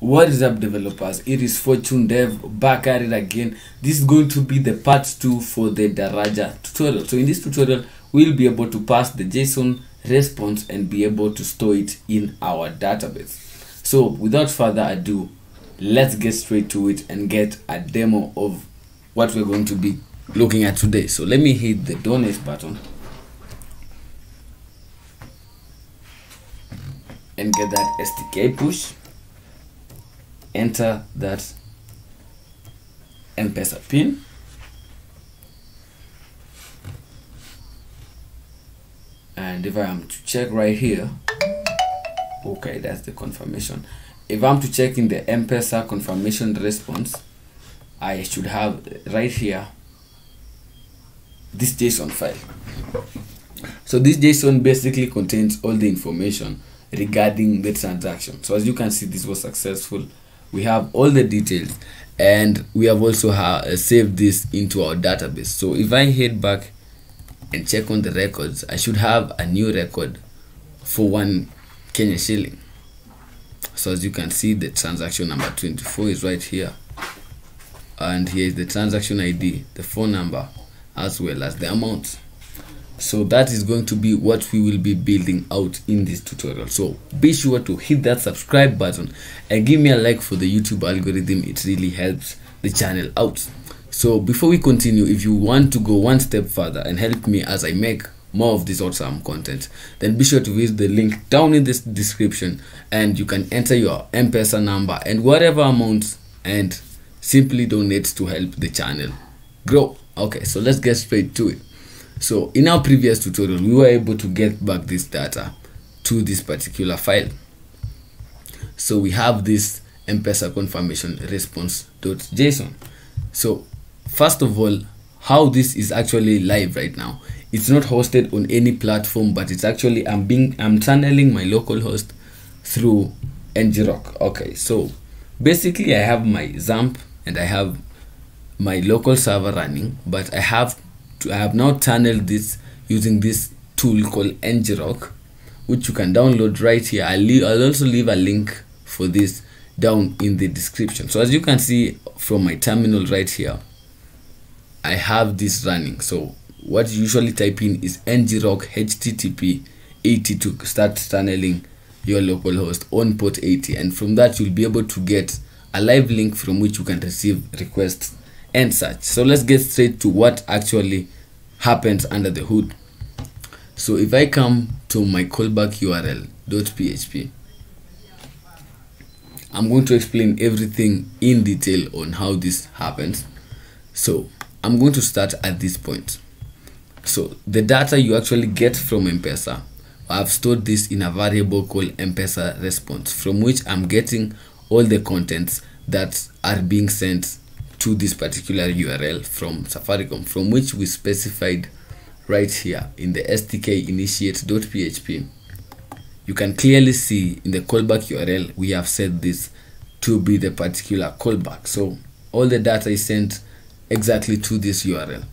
What is up, developers? It is Fortune Dev back at it again. This is going to be the part 2 for the Daraja tutorial. So in this tutorial, we'll be able to pass the JSON response and be able to store it in our database. So without further ado, let's get straight to it and get a demo of what we're going to be looking at today. So let me hit the donate button and get that STK push. Enter that M-Pesa pin. And if I am to check right here, okay, that's the confirmation. If I'm to check in the M-Pesa confirmation response, I should have right here this JSON file. So this JSON basically contains all the information regarding the transaction. So as you can see, this was successful. We have all the details, and we have also saved this into our database. So if I head back and check on the records, I should have a new record for 1 Kenya shilling. So as you can see, the transaction number 24 is right here, and here is the transaction ID, the phone number, as well as the amount. So that is going to be what we will be building out in this tutorial. So be sure to hit that subscribe button and give me a like for the YouTube algorithm. It really helps the channel out. So before we continue, if you want to go one step further and help me as I make more of this awesome content, then be sure to visit the link down in this description, and you can enter your M-Pesa number and whatever amount and simply donate to help the channel grow. Okay, so let's get straight to it. So in our previous tutorial, we were able to get back this data to this particular file. So we have this M-Pesa confirmation response.json. So first of all, how this is actually live right now, it's not hosted on any platform, but it's actually I'm channeling my local host through ngrok. Okay, so basically I have my XAMPP and I have my local server running, but I have now channeled this using this tool called ngrok, which you can download right here. I'll also leave a link for this down in the description. So as you can see from my terminal right here, I have this running. So what you usually type in is ngrok http 80 to start channeling your local host on port 80, and from that you'll be able to get a live link from which you can receive requests and such. So let's get straight to what actually happens under the hood. So if I come to my callback url.php, I'm going to explain everything in detail on how this happens. So I'm going to start at this point. So the data you actually get from M-Pesa, I've stored this in a variable called M-Pesa response, from which I'm getting all the contents that are being sent to this particular URL from Safaricom, from which we specified right here in the STK initiate.php. You can clearly see in the callback URL we have set this to be the particular callback. So all the data is sent exactly to this URL.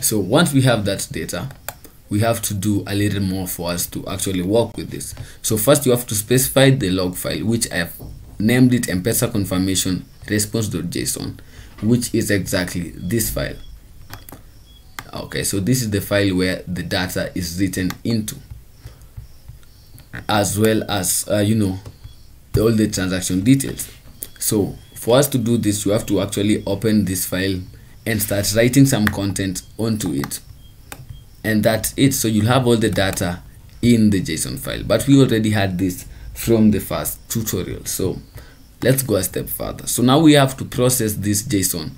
So once we have that data, we have to do a little more for us to actually work with this. So first you have to specify the log file, which I've named it M-Pesa confirmation response.json, which is exactly this file. Okay, so this is the file where the data is written into, as well as all the transaction details. So for us to do this, you have to actually open this file and start writing some content onto it, and that's it. So you'll have all the data in the JSON file, but we already had this from the first tutorial. So let's go a step further. So now we have to process this JSON,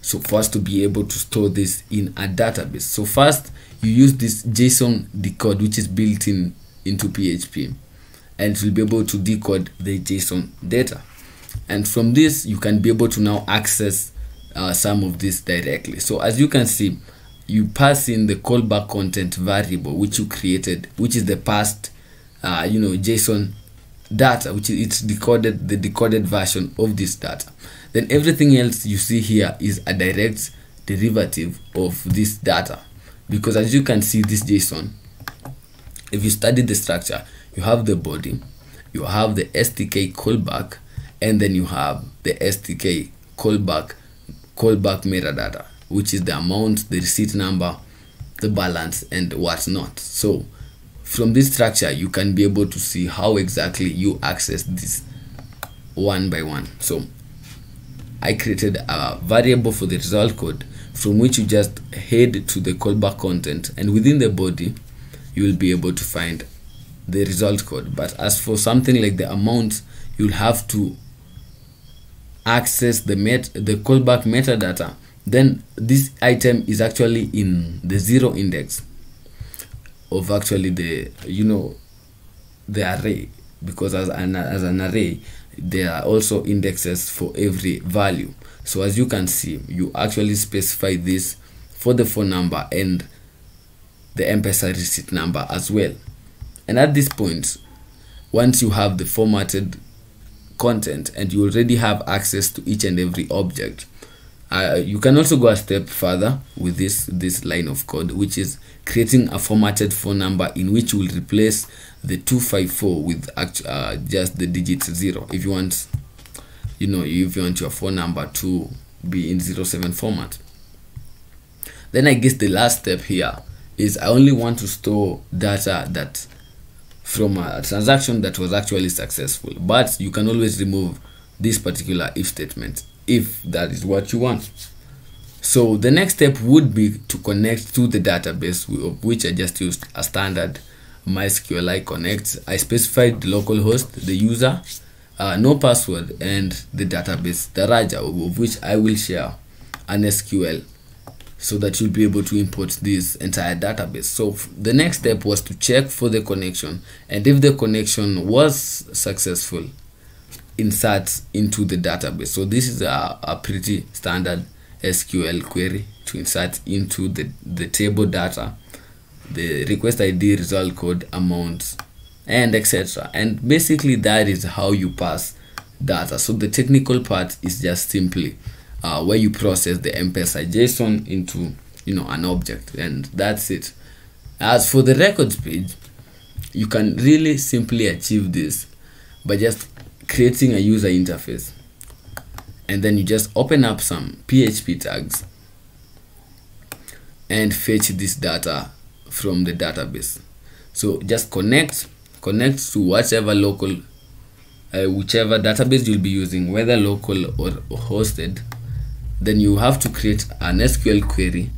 so for us to be able to store this in a database. So first you use this JSON decode, which is built in into PHP, and you'll be able to decode the JSON data, and from this you can be able to now access some of this directly. So as you can see, you pass in the callback content variable which you created, which is the past JSON data, which it's decoded, the decoded version of this data. Then everything else you see here is a direct derivative of this data, because as you can see, this JSON, if you study the structure, you have the body, you have the STK callback, and then you have the STK callback metadata, which is the amount, the receipt number, the balance, and whatnot. So from this structure, you can be able to see how exactly you access this one by one. So I created a variable for the result code from which you just head to the callback content, and within the body you will be able to find the result code. But as for something like the amount, you'll have to access the callback metadata. Then this item is actually in the zero index of actually the, you know, the array, because as an array there are also indexes for every value. So as you can see, you actually specify this for the phone number and the M-Pesa receipt number as well. And at this point, once you have the formatted content and you already have access to each and every object, you can also go a step further with this line of code, which is creating a formatted phone number in which you will replace the 254 with just the digit 0. If you want, you know, if you want your phone number to be in 07 format. Then I guess the last step here is I only want to store data that from a transaction that was actually successful, but you can always remove this particular if statement if that is what you want. So the next step would be to connect to the database, of which I just used a standard mysqli connect. I specified the localhost, the user, no password, and the database Daraja, of which I will share an SQL so that you'll be able to import this entire database. So the next step was to check for the connection, and if the connection was successful, insert into the database. So this is a pretty standard SQL query to insert into the table data, the request ID, result code, amounts, and etc. And basically that is how you pass data. So the technical part is just simply where you process the M-Pesa JSON into, you know, an object, and that's it. As for the records page, you can really simply achieve this by just creating a user interface, and then you just open up some PHP tags and fetch this data from the database. So just connect to whatever local whichever database you'll be using, whether local or hosted. Then you have to create an SQL query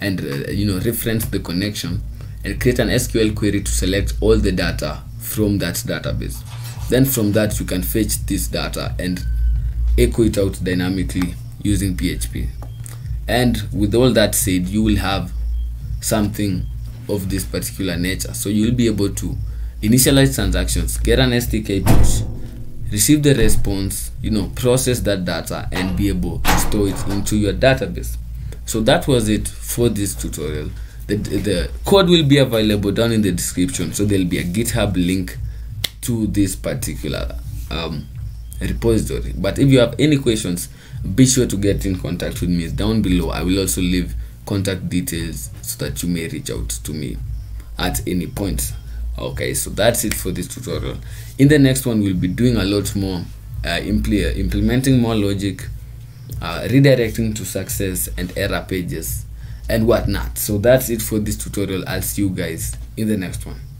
and you know, reference the connection and create an SQL query to select all the data from that database. Then from that you can fetch this data and echo it out dynamically using PHP. And with all that said, you will have something of this particular nature. So you'll be able to initialize transactions, get an SDK push, receive the response, you know, process that data, and be able to store it into your database. So that was it for this tutorial. The code will be available down in the description, so there'll be a GitHub link to this particular repository. But if you have any questions, be sure to get in contact with me down below. I will also leave contact details so that you may reach out to me at any point. Okay, so that's it for this tutorial. In the next one, we'll be doing a lot more, implementing more logic, redirecting to success and error pages and whatnot. So that's it for this tutorial. I'll see you guys in the next one.